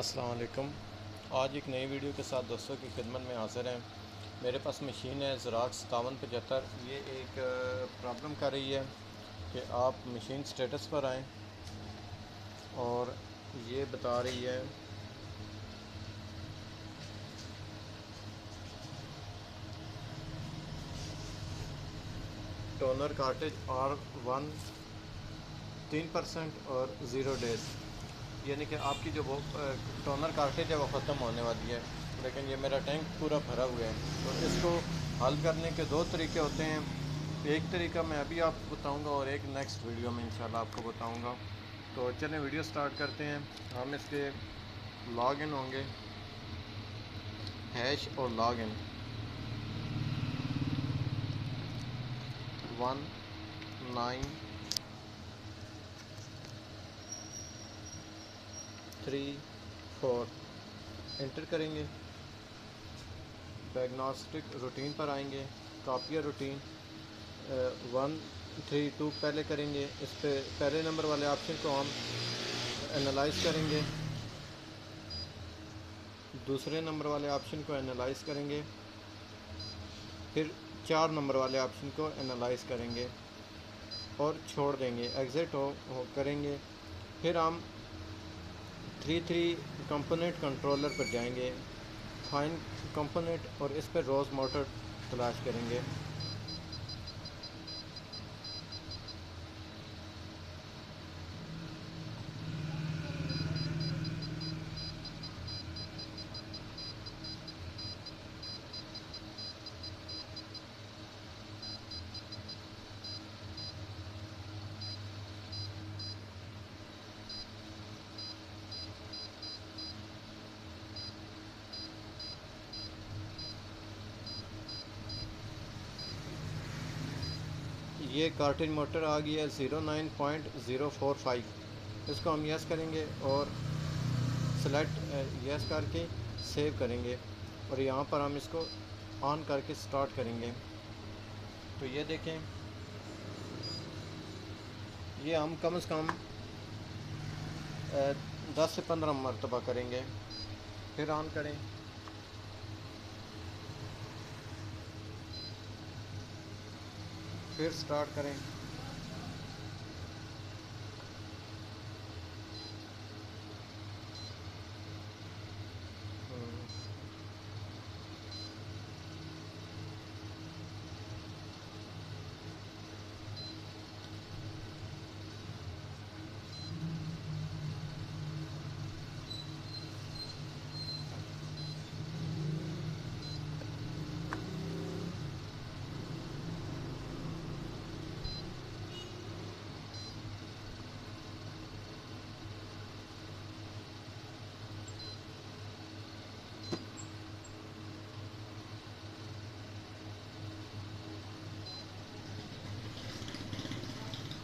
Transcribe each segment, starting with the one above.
अस्सलाम वालेकुम। आज एक नई वीडियो के साथ दोस्तों की खिदमत में हाज़िर हैं। मेरे पास मशीन है ज़ेरॉक्स 5775। ये एक प्रॉब्लम कर रही है कि आप मशीन स्टेटस पर आएँ और ये बता रही है टोनर कार्टेज R1 3% और 0 डेज़, यानी कि आपकी जो वो टोनर कार्टेज है वो ख़त्म होने वाली है। लेकिन ये मेरा टैंक पूरा भरा हुआ है। तो इसको हल करने के दो तरीके होते हैं। एक तरीका मैं अभी आपको बताऊंगा और एक नेक्स्ट वीडियो में इंशाल्लाह आपको बताऊंगा। तो चलें वीडियो स्टार्ट करते हैं। हम इसके लॉग इन होंगे, हैश और लॉग इन 1 9 3 4 एंटर करेंगे। डायग्नोस्टिक रूटीन पर आएंगे, कापियर रूटीन 1 3 2 पहले करेंगे। इस पर पहले नंबर वाले ऑप्शन को हम एनालाइज करेंगे, दूसरे नंबर वाले ऑप्शन को एनालाइज करेंगे, फिर 4 नंबर वाले ऑप्शन को एनालाइज करेंगे और छोड़ देंगे। एग्ज़िट हो करेंगे। फिर हम 3 कंपोनेंट कंट्रोलर पर जाएंगे, फाइन कंपोनेंट, और इस पर रोज मोटर तलाश करेंगे। ये कार्टेज मोटर आ गई है 09.045। इसको हम यस करेंगे और सेलेक्ट यस करके सेव करेंगे और यहाँ पर हम इसको ऑन करके स्टार्ट करेंगे। तो ये देखें, ये हम कम से कम 10 से 15 मरतबा करेंगे। फिर ऑन करें। फिर स्टार्ट करें।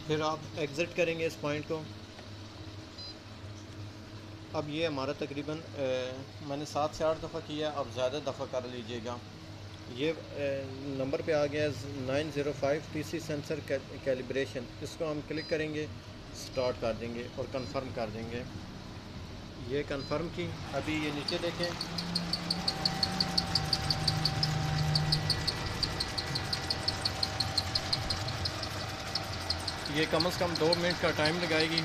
फिर आप एग्ज़िट करेंगे इस पॉइंट को। अब ये हमारा तकरीबन मैंने 7 से 8 दफ़ा किया, अब ज़्यादा दफ़ा कर लीजिएगा। ये नंबर पे आ गया 905 TC सेंसर कैलिब्रेशन। इसको हम क्लिक करेंगे, स्टार्ट कर देंगे और कंफर्म कर देंगे। ये कंफर्म की। अभी ये नीचे देखें, ये कम से कम 2 मिनट का टाइम लगाएगी।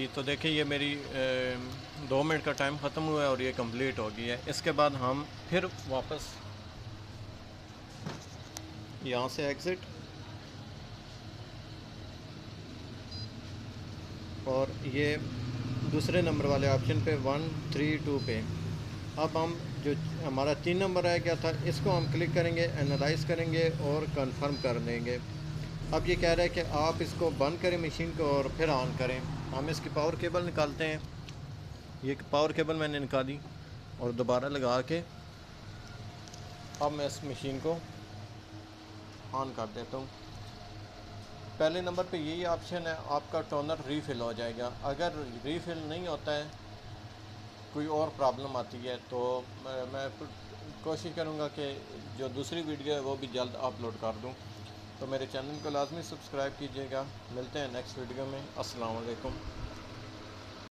जी तो देखिए ये मेरी 2 मिनट का टाइम ख़त्म हुआ है और ये कंप्लीट हो गई है। इसके बाद हम फिर वापस यहाँ से एग्ज़िट और ये दूसरे नंबर वाले ऑप्शन पे 132 पे अब हम जो हमारा 3 नंबर आया क्या था इसको हम क्लिक करेंगे, एनालाइज करेंगे और कंफर्म कर देंगे। अब ये कह रहा है कि आप इसको बंद करें मशीन को और फिर ऑन करें। हम इसकी पावर केबल निकालते हैं, ये पावर केबल मैंने निकाली और दोबारा लगा के अब मैं इस मशीन को ऑन कर देता हूँ। पहले नंबर पे यही ऑप्शन है, आपका टोनर रीफ़िल हो जाएगा। अगर रीफ़िल नहीं होता है, कोई और प्रॉब्लम आती है तो मैं कोशिश करूँगा कि जो दूसरी वीडियो है वो भी जल्द अपलोड कर दूँ। तो मेरे चैनल को लाजमी सब्सक्राइब कीजिएगा। मिलते हैं नेक्स्ट वीडियो में। अस्सलाम वालेकुम।